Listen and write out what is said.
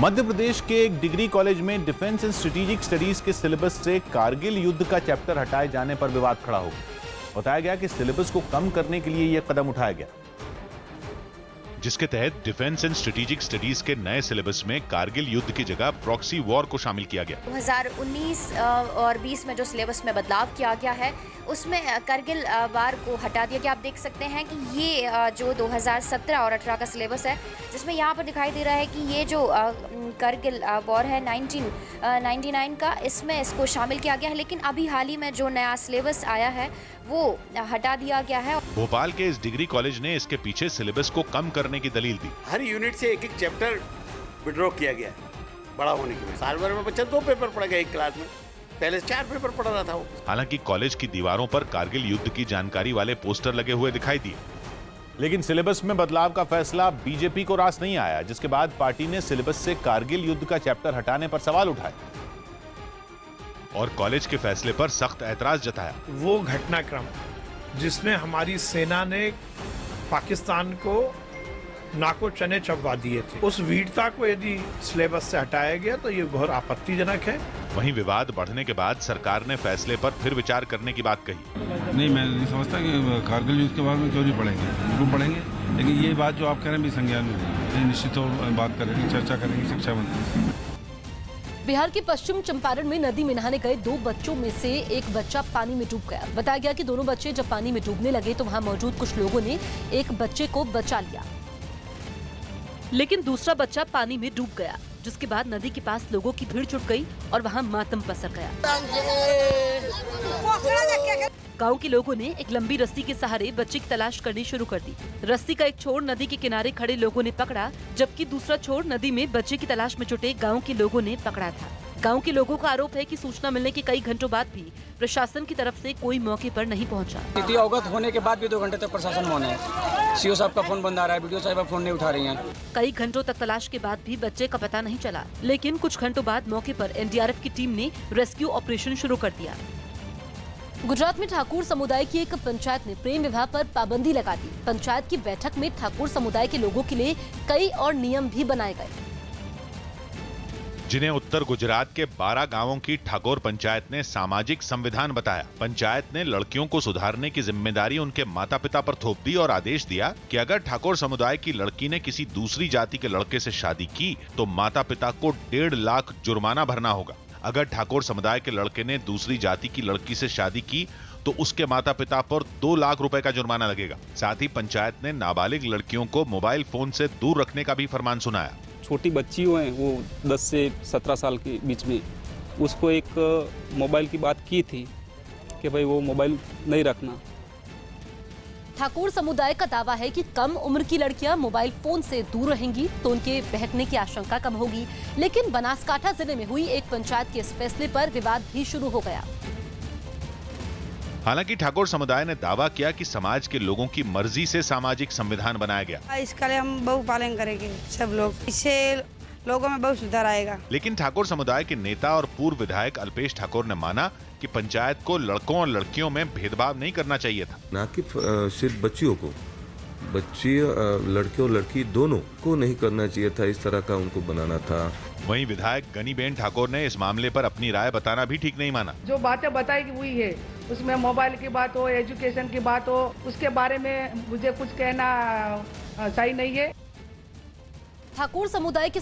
मध्य प्रदेश के एक degree college में डिफेंस एंड स्ट्रेटेजिक स्टडीज के सिलेबस से कारगिल युद्ध का चैप्टर हटाए जाने पर विवाद खड़ा हो गया। बताया गया कि सिलेबस को कम करने के लिए यह कदम उठाया गया, जिसके तहत डिफेंस एंड स्ट्रेटेजिक स्टडीज के नए सिलेबस में कारगिल युद्ध की जगह प्रॉक्सी वॉर को शामिल किया गया। 2019 और 20 में जो सिलेबस में बदलाव किया गया है उसमें कारगिल वार को हटा दिया गया। आप देख सकते हैं कि ये जो 2017 और 18 का सिलेबस है जिसमें यहाँ पर दिखाई दे रहा है कि ये जो कारगिल वॉर है 1999 का, इसमें इसको शामिल किया गया है, लेकिन अभी हाल ही में जो नया सिलेबस आया है वो हटा दिया गया है। भोपाल के इस डिग्री कॉलेज ने इसके पीछे सिलेबस को कम करने की दलील दी। हर यूनिट से एक एक चैप्टर विड्रॉ किया गया बड़ा होने के लिए। साल भर में बच्चा 2 पेपर पढ़ गया एक क्लास में, पहले 4 पेपर पढ़ रहा था वो। हालांकि कॉलेज की दीवारों पर कारगिल युद्ध की जानकारी वाले पोस्टर लगे हुए दिखाई दिए, लेकिन सिलेबस में बदलाव का फैसला बीजेपी को रास नहीं आया, जिसके बाद पार्टी ने सिलेबस से कारगिल युद्ध का चैप्टर हटाने पर सवाल उठाए और कॉलेज के फैसले पर सख्त ऐतराज जताया। वो घटनाक्रम जिसमें हमारी सेना ने पाकिस्तान को नाको चने चबवा दिए थे, उस वीरता को यदि सिलेबस से हटाया गया तो ये बहुत आपत्तिजनक है। वहीं विवाद बढ़ने के बाद सरकार ने फैसले पर फिर विचार करने की बात कही। नहीं, मैं नहीं समझता कि कारगिल युद्ध के बारे में क्यों नहीं पढ़ेंगे, जरूर पढ़ेंगे, लेकिन ये बात जो आप कह रहे हैं भी संज्ञान में निश्चित तौर पर बात करेंगे, चर्चा करेंगे शिक्षा मंत्री। बिहार के पश्चिम चंपारण में नदी में नहाने गए 2 बच्चों में से एक बच्चा पानी में डूब गया। बताया गया कि दोनों बच्चे जब पानी में डूबने लगे तो वहां मौजूद कुछ लोगों ने एक बच्चे को बचा लिया, लेकिन दूसरा बच्चा पानी में डूब गया, जिसके बाद नदी के पास लोगों की भीड़ जुट गई और वहां मातम पसर गया। गांव के लोगों ने एक लंबी रस्सी के सहारे बच्चे की तलाश करनी शुरू कर दी। रस्सी का एक छोर नदी के किनारे खड़े लोगों ने पकड़ा, जबकि दूसरा छोर नदी में बच्चे की तलाश में जुटे गांव के लोगों ने पकड़ा था। गांव के लोगों का आरोप है कि सूचना मिलने के कई घंटों बाद भी प्रशासन की तरफ से कोई मौके पर नहीं पहुंचा। स्थिति अवगत होने के बाद भी 2 घंटे तक प्रशासन मौन है। सीओ साहब का फोन बंद आ रहा है, बीडीओ साहब का फोन नहीं उठा रही हैं। कई घंटों तक तलाश के बाद भी बच्चे का पता नहीं चला, लेकिन कुछ घंटों बाद मौके पर एनडीआरएफ की टीम ने रेस्क्यू ऑपरेशन शुरू कर दिया। गुजरात में ठाकुर समुदाय की एक पंचायत ने प्रेम विवाह पर पाबंदी लगा दी। पंचायत की बैठक में ठाकुर समुदाय के लोगों के लिए कई और नियम भी बनाए गए, जिन्हें उत्तर गुजरात के 12 गांवों की ठाकुर पंचायत ने सामाजिक संविधान बताया। पंचायत ने लड़कियों को सुधारने की जिम्मेदारी उनके माता पिता पर थोप दी और आदेश दिया कि अगर ठाकुर समुदाय की लड़की ने किसी दूसरी जाति के लड़के से शादी की तो माता पिता को 1.5 लाख जुर्माना भरना होगा। अगर ठाकुर समुदाय के लड़के ने दूसरी जाति की लड़की से शादी की तो उसके माता पिता पर 2 लाख रुपए का जुर्माना लगेगा। साथ ही पंचायत ने नाबालिग लड़कियों को मोबाइल फोन से दूर रखने का भी फरमान सुनाया। छोटी बच्ची हैं वो 10 से 17 साल के बीच में, उसको एक मोबाइल की बात की थी कि भाई वो मोबाइल नहीं रखना। ठाकुर समुदाय का दावा है कि कम उम्र की लड़कियां मोबाइल फोन से दूर रहेंगी तो उनके बहकने की आशंका कम होगी, लेकिन बनासकाठा जिले में हुई एक पंचायत के इस फैसले पर विवाद भी शुरू हो गया। हालांकि ठाकुर समुदाय ने दावा किया कि समाज के लोगों की मर्जी से सामाजिक संविधान बनाया गया, इसके लिए हम बहुत पालन करेंगे सब लोग, इससे लोगों में बहुत सुधार आएगा। लेकिन ठाकुर समुदाय के नेता और पूर्व विधायक अल्पेश ठाकुर ने माना कि पंचायत को लड़कों और लड़कियों में भेदभाव नहीं करना चाहिए था, न कि सिर्फ बच्चियों को, बच्ची लड़के और लड़की दोनों को नहीं करना चाहिए था, इस तरह का उनको बनाना था। वहीं विधायक गनी बेन ठाकुर ने इस मामले पर अपनी राय बताना भी ठीक नहीं माना। जो बातें बताई हुई है उसमें मोबाइल की बात हो, एजुकेशन की बात हो, उसके बारे में मुझे कुछ कहना सही नहीं है। ठाकुर समुदाय के